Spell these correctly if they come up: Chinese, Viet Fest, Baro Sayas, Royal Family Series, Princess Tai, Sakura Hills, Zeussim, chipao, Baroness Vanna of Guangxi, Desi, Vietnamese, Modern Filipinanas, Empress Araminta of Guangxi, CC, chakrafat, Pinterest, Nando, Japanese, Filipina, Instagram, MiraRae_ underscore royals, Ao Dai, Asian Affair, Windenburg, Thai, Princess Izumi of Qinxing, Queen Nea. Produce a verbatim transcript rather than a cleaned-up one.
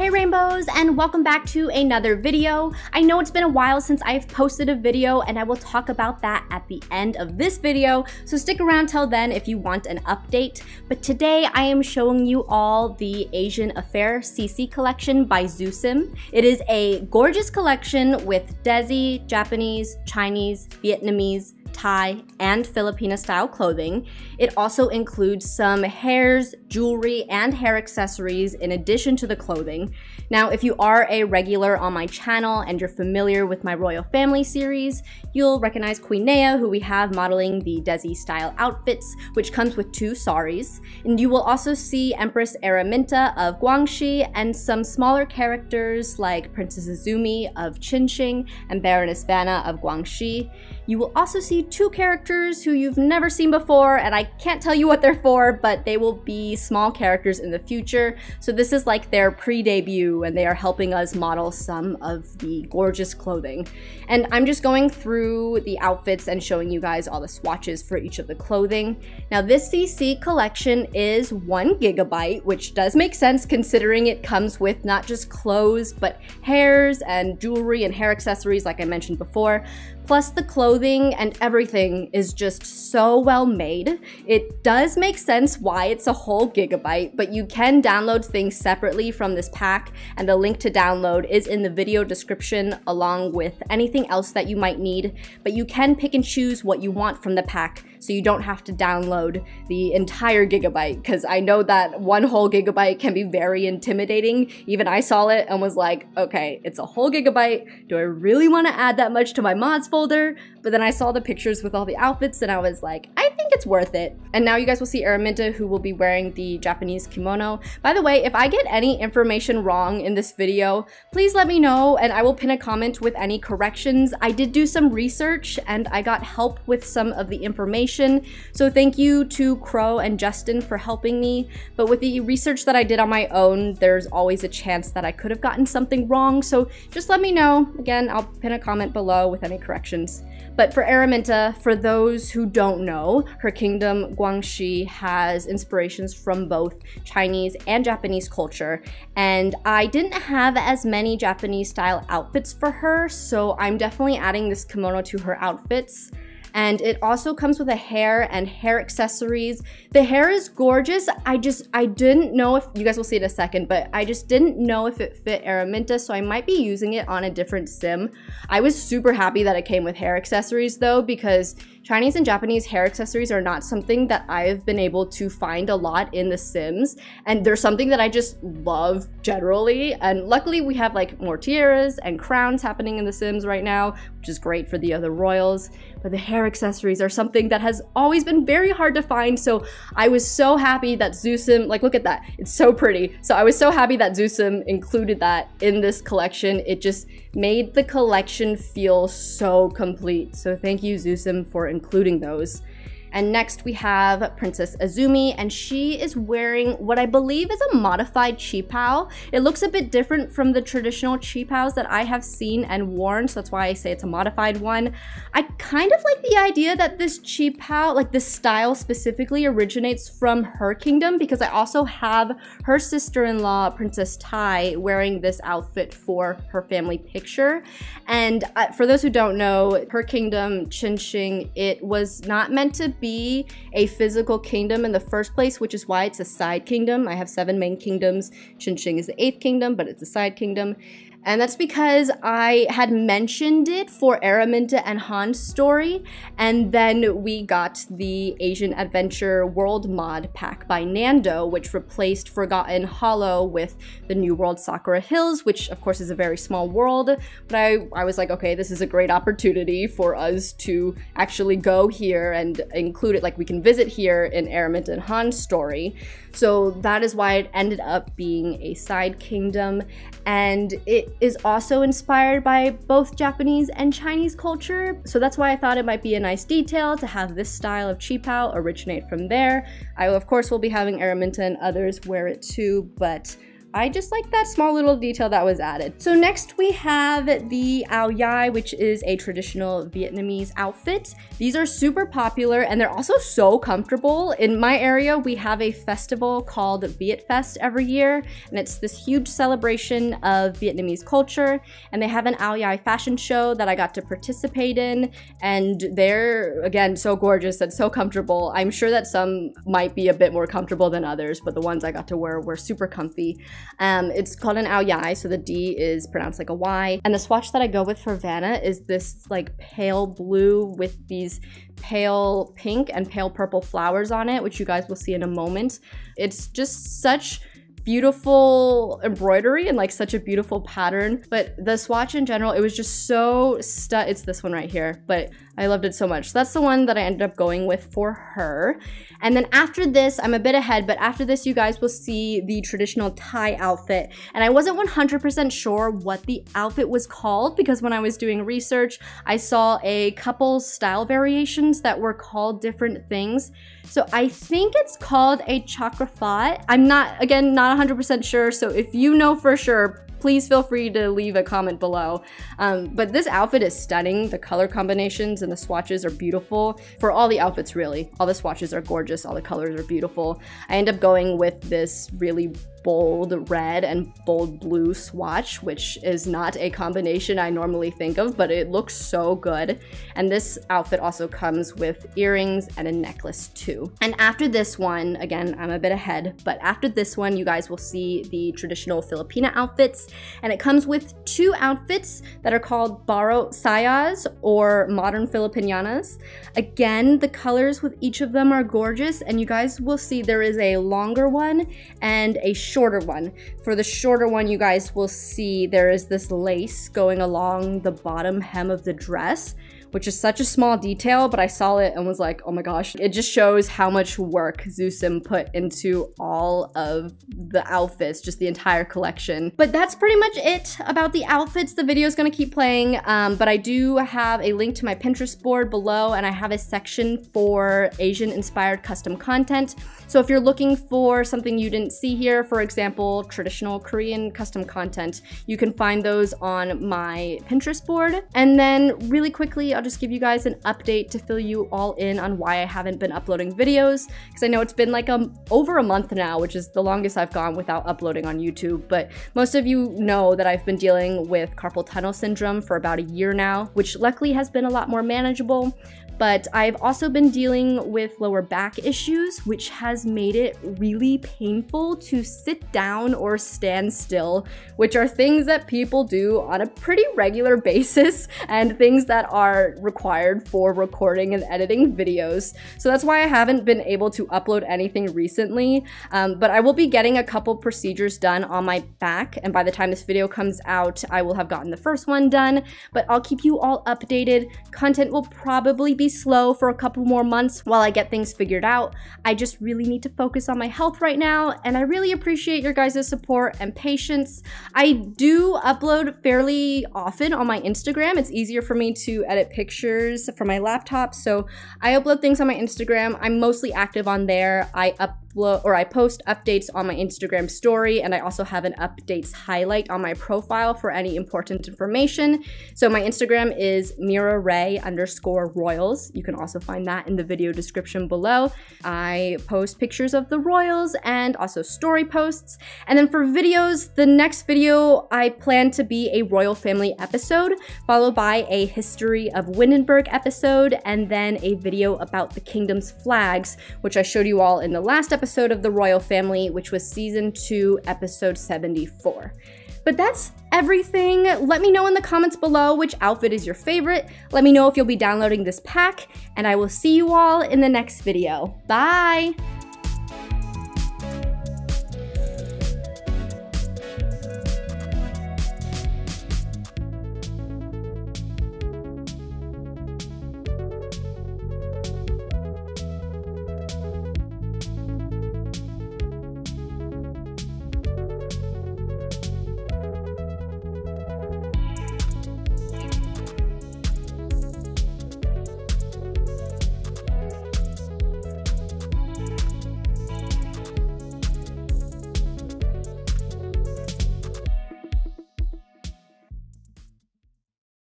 Hey Rainbows, and welcome back to another video. I know it's been a while since I've posted a video, and I will talk about that at the end of this video, so stick around till then if you want an update. But today I am showing you all the Asian Affair C C collection by Zeussim. It is a gorgeous collection with Desi, Japanese, Chinese, Vietnamese, Thai, and Filipina style clothing. It also includes some hairs, jewelry, and hair accessories in addition to the clothing. Now, if you are a regular on my channel and you're familiar with my Royal Family series, you'll recognize Queen Nea, who we have modeling the Desi style outfits, which comes with two saris. And you will also see Empress Araminta of Guangxi and some smaller characters like Princess Izumi of Qinxing and Baroness Vanna of Guangxi. You will also see two characters who you've never seen before, and I can't tell you what they're for, but they will be small characters in the future. So this is like their pre-debut, and they are helping us model some of the gorgeous clothing. And I'm just going through the outfits and showing you guys all the swatches for each of the clothing. Now this C C collection is one gigabyte, which does make sense considering it comes with not just clothes, but hairs and jewelry and hair accessories like I mentioned before. Plus the clothing and everything is just so well made. It does make sense why it's a whole gigabyte, but you can download things separately from this pack, and the link to download is in the video description along with anything else that you might need, but you can pick and choose what you want from the pack, so you don't have to download the entire gigabyte, because I know that one whole gigabyte can be very intimidating. Even I saw it and was like, okay, it's a whole gigabyte. Do I really want to add that much to my mods folder? But then I saw the pictures with all the outfits and I was like, I think it's worth it. And now you guys will see Araminta, who will be wearing the Japanese kimono. By the way, if I get any information wrong in this video, please let me know and I will pin a comment with any corrections. I did do some research and I got help with some of the information. So thank you to Crow and Justin for helping me. But with the research that I did on my own, there's always a chance that I could have gotten something wrong. So just let me know. Again, I'll pin a comment below with any corrections. But for Araminta, for those who don't know, her kingdom, Guangxi, has inspirations from both Chinese and Japanese culture. And I didn't have as many Japanese style outfits for her, so I'm definitely adding this kimono to her outfits. And it also comes with a hair and hair accessories. The hair is gorgeous. I just, I didn't know if, you guys will see it in a second, but I just didn't know if it fit Araminta, so I might be using it on a different sim. I was super happy that it came with hair accessories though, because Chinese and Japanese hair accessories are not something that I've been able to find a lot in the Sims, and they're something that I just love generally. And luckily we have like more tiaras and crowns happening in the Sims right now, which is great for the other royals. But the hair accessories are something that has always been very hard to find, so I was so happy that Zeussim, like look at that, it's so pretty. So I was so happy that Zeussim included that in this collection. It just made the collection feel so complete. So thank you Zeussim for including those. And next we have Princess Izumi, and she is wearing what I believe is a modified chipao. It looks a bit different from the traditional chipaos that I have seen and worn, so that's why I say it's a modified one. I kind of like the idea that this chipao, like this style specifically, originates from her kingdom, because I also have her sister-in-law, Princess Tai, wearing this outfit for her family picture. And uh, for those who don't know, her kingdom, Qinxing, it was not meant to be be a physical kingdom in the first place, which is why it's a side kingdom. I have seven main kingdoms. Qinxing is the eighth kingdom, but it's a side kingdom. And that's because I had mentioned it for Araminta and Han's story, and then we got the Asian Adventure World mod pack by Nando, which replaced Forgotten Hollow with the New World Sakura Hills, which of course is a very small world. But I, I was like, okay, this is a great opportunity for us to actually go here and include it, like we can visit here in Araminta and Han's story. So that is why it ended up being a side kingdom, and it is also inspired by both Japanese and Chinese culture, so that's why I thought it might be a nice detail to have this style of chipao originate from there. I of course will be having Araminta and others wear it too, but I just like that small little detail that was added. So next we have the Ao Dai, which is a traditional Vietnamese outfit. These are super popular and they're also so comfortable. In my area, we have a festival called Viet Fest every year, and it's this huge celebration of Vietnamese culture. And they have an Ao Dai fashion show that I got to participate in, and they're, again, so gorgeous and so comfortable. I'm sure that some might be a bit more comfortable than others, but the ones I got to wear were super comfy. Um, it's called an Ao Dai, so the D is pronounced like a Y. And the swatch that I go with for Vanna is this like pale blue with these pale pink and pale purple flowers on it, which you guys will see in a moment. It's just such beautiful embroidery and like such a beautiful pattern, but the swatch in general, it was just so stu- it's this one right here, but I loved it so much. So that's the one that I ended up going with for her. And then after this, I'm a bit ahead, but after this you guys will see the traditional Thai outfit. And I wasn't one hundred percent sure what the outfit was called, because when I was doing research, I saw a couple style variations that were called different things. So I think it's called a chakrafat. I'm not, again, not one hundred percent sure, so if you know for sure, please feel free to leave a comment below. Um, but this outfit is stunning. The color combinations and the swatches are beautiful. For all the outfits, really. All the swatches are gorgeous. All the colors are beautiful. I end up going with this really bold red and bold blue swatch, which is not a combination I normally think of, but it looks so good. And this outfit also comes with earrings and a necklace too. And after this one, again, I'm a bit ahead, but after this one, you guys will see the traditional Filipina outfits. And it comes with two outfits that are called Baro Sayas or Modern Filipinanas. Again, the colors with each of them are gorgeous, and you guys will see there is a longer one and a shorter one. For the shorter one, you guys will see there is this lace going along the bottom hem of the dress, which is such a small detail, but I saw it and was like, oh my gosh. It just shows how much work Zeussim put into all of the outfits, just the entire collection. But that's pretty much it about the outfits. The video is gonna keep playing, um, but I do have a link to my Pinterest board below, and I have a section for Asian-inspired custom content. So if you're looking for something you didn't see here, for example, traditional Korean custom content, you can find those on my Pinterest board. And then really quickly, I'll just give you guys an update to fill you all in on why I haven't been uploading videos, because I know it's been like a, over a month now, which is the longest I've gone without uploading on YouTube. But most of you know that I've been dealing with carpal tunnel syndrome for about a year now, which luckily has been a lot more manageable. But I've also been dealing with lower back issues, which has made it really painful to sit down or stand still, which are things that people do on a pretty regular basis and things that are required for recording and editing videos. So that's why I haven't been able to upload anything recently, um, but I will be getting a couple procedures done on my back, and by the time this video comes out, I will have gotten the first one done, but I'll keep you all updated. Content will probably be slow for a couple more months while I get things figured out. I just really need to focus on my health right now, and I really appreciate your guys' support and patience. I do upload fairly often on my Instagram. It's easier for me to edit pictures from my laptop, so I upload things on my Instagram. I'm mostly active on there. I upload or I post updates on my Instagram story, and I also have an updates highlight on my profile for any important information. So my Instagram is MiraRae underscore royals. You can also find that in the video description below. I post pictures of the royals and also story posts. And then for videos, the next video I plan to be a royal family episode, followed by a history of Windenburg episode, and then a video about the kingdom's flags, which I showed you all in the last episode of the royal family, which was season two, episode seventy-four. But that's everything. Let me know in the comments below which outfit is your favorite. Let me know if you'll be downloading this pack, and I will see you all in the next video. Bye!